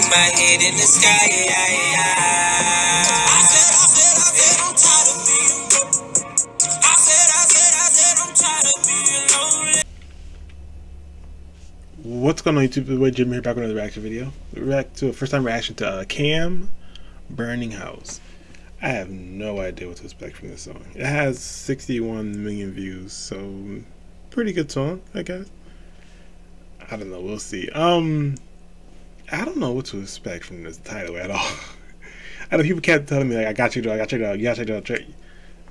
keep my head in the sky. I said, I'm tired of being broke. I said, I'm tired of being lonely. What's going on, YouTube? It's your boy Jim here, back with another reaction video. We react to a first time reaction to Cam Burning House. I have no idea what to expect from this song. It has 61 million views, so pretty good song, I guess. I don't know, we'll see. I don't know what to expect from this title at all. I know people kept telling me, like, I got you, I gotta check it out. They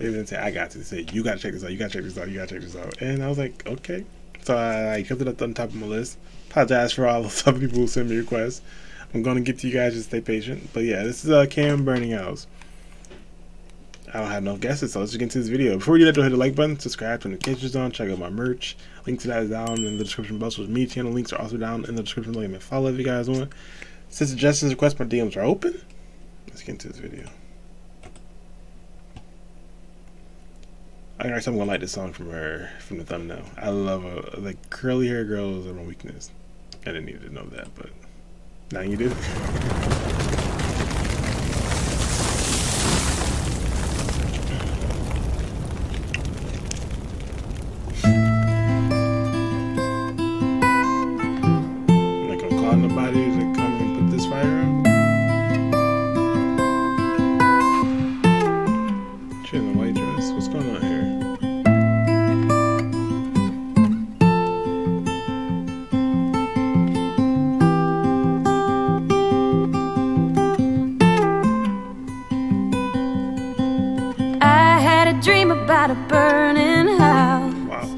didn't say I got to, they said you gotta check this out, you gotta check this out. And I was like, okay. So I kept it up on top of my list. Apologize for all the other people who sent me requests. I'm gonna get to you guys, just stay patient. But yeah, this is Cam Burning House. I don't have no guesses, so let's just get into this video. Before we do that, don't hit the like button, subscribe, turn the notifications on, check out my merch. Links to that is down in the description below. Social media channel links are also down in the description below. You may follow if you guys want. Since suggestions, requests, my DMs are open. Let's get into this video. I guess I'm gonna like this song from her, from the thumbnail. I love her. Like, curly hair girls are my weakness. I didn't need to know that, but now you do. About a burning house. Wow.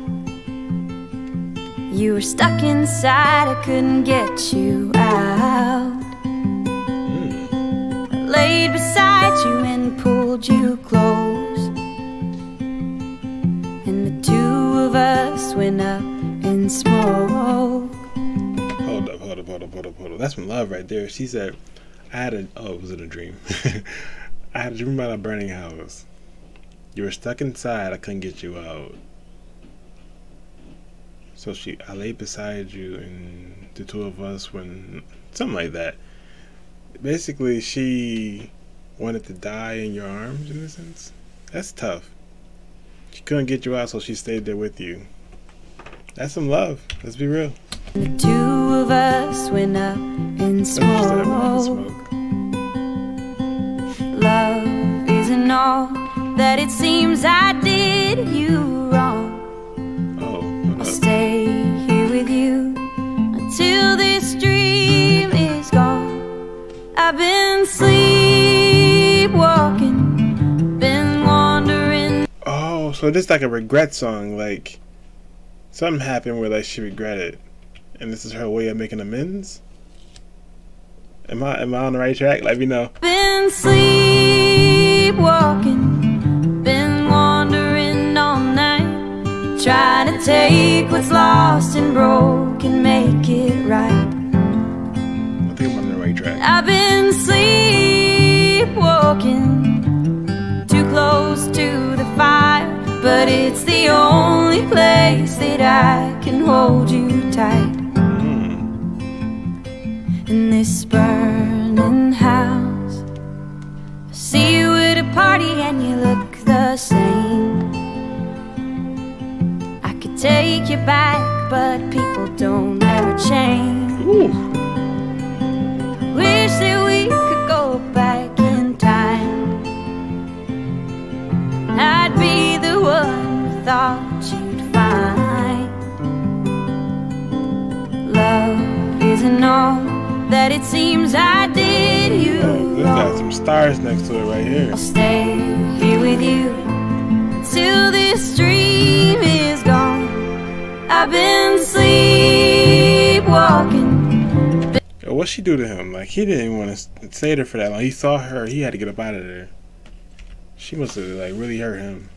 You were stuck inside, I couldn't get you out. I laid beside you and pulled you close, and the two of us went up in smoke. Hold up. That's some love right there. She said, "Oh, was it a dream? I had a dream about a burning house. You were stuck inside, I couldn't get you out. So I laid beside you and the two of us went, something like that. Basically, she wanted to die in your arms, in a sense. That's tough. She couldn't get you out, so she stayed there with you. That's some love, let's be real. The two of us went up in smoke. Love isn't all that it seems. I did you wrong. I'll stay here with you until this dream is gone. I've been sleepwalking, been wandering. Oh, so this is like a regret song. Like, something happened where, like, she regretted, and this is her way of making amends. Am I on the right track? Let me know. Been sleepwalking, try to take what's lost and broke and make it right. I think I'm on the right track. I've been sleepwalking, too close to the fire, but it's the only place that I can hold you tight. In this burning house, I see you at a party and you look the same. Take you back, but people don't ever change. Wish that we could go back in time. I'd be the one thought you'd find. Love isn't all that it seems. I did you. There's got some stars next to it right here. I'll stay here with you till this dream is gone. I've been sleepwalking. What'd she do to him? Like, he didn't even want to stay there for that long. He saw her, he had to get up out of there. She must have, like, really hurt him.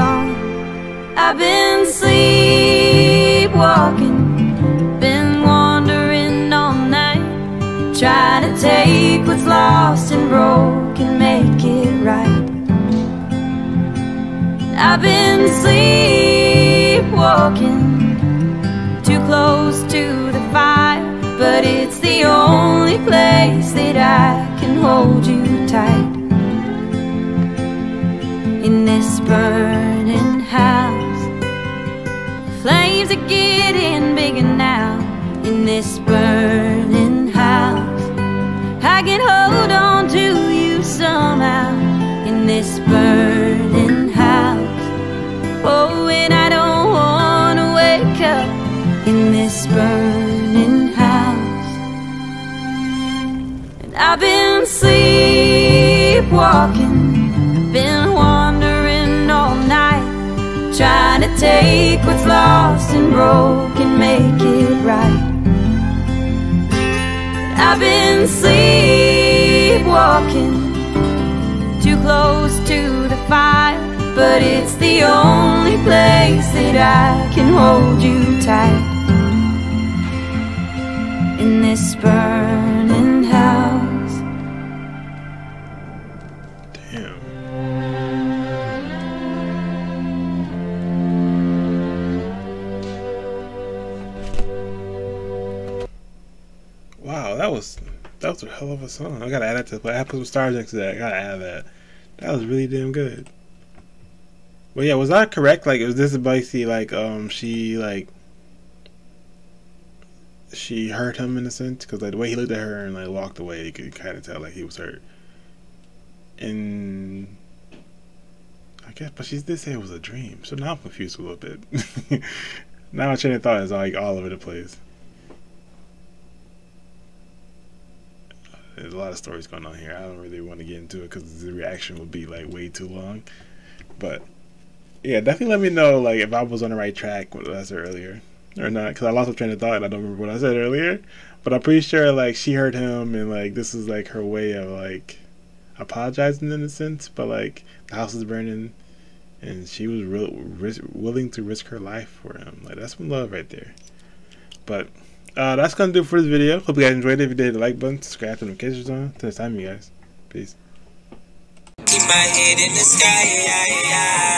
I've been sleepwalking, been wandering all night, try to take what's lost and broke and make it right. I've been sleepwalking, walking too close to the fire, but it's the only tight in this burning house. The flames are getting bigger now in this burning house. I can hold on to you somehow in this burning house. Oh, and I don't want to wake up in this burning house. And I've been sleepwalking, been wandering all night, trying to take what's lost and broken, make it right. I've been sleepwalking, too close to the fire, but it's the only place that I can hold you tight in this burning house. Damn. Wow, that was a hell of a song. I gotta add it to the play. I put some stars next to that. I gotta add that. That was really damn good. Well, yeah, was I correct? Like, was this Bixie, like, she hurt him in a sense? Because, like, the way he looked at her and, like, walked away, you could kind of tell, like, he was hurt. And I guess, but she did say it was a dream. So now I'm confused a little bit. Now my train of thought is, like, all over the place. There's a lot of stories going on here. I don't really want to get into it because the reaction would be, like, way too long. But yeah, definitely let me know, like, if I was on the right track with what I said earlier or not, because I lost my train of thought and I don't remember what I said earlier. But I'm pretty sure, like, she hurt him, and, like, this is, like, her way of, like, apologizing in a sense. But, like, the house is burning, and she was willing to risk her life for him. Like, that's some love right there. But that's gonna do it for this video. Hope you guys enjoyed it. If you did, the like button, subscribe, turn notifications on. Till next time, you guys. Peace. Keep my head in the sky.